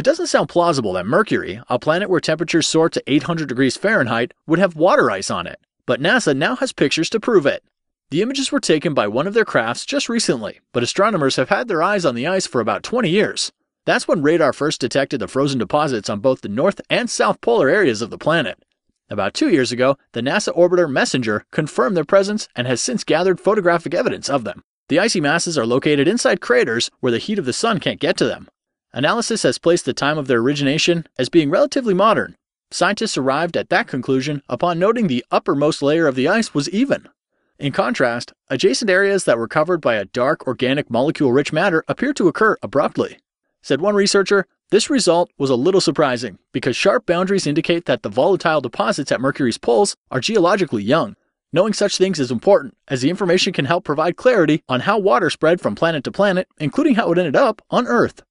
It doesn't sound plausible that Mercury, a planet where temperatures soar to 800 degrees Fahrenheit, would have water ice on it, but NASA now has pictures to prove it. The images were taken by one of their crafts just recently, but astronomers have had their eyes on the ice for about 20 years. That's when radar first detected the frozen deposits on both the north and south polar areas of the planet. About 2 years ago, the NASA orbiter MESSENGER confirmed their presence and has since gathered photographic evidence of them. The icy masses are located inside craters where the heat of the sun can't get to them. Analysis has placed the time of their origination as being relatively modern. Scientists arrived at that conclusion upon noting the uppermost layer of the ice was even. In contrast, adjacent areas that were covered by a dark, organic, molecule-rich matter appear to occur abruptly. Said one researcher, "This result was a little surprising because sharp boundaries indicate that the volatile deposits at Mercury's poles are geologically young. Knowing such things is important, as the information can help provide clarity on how water spread from planet to planet, including how it ended up on Earth."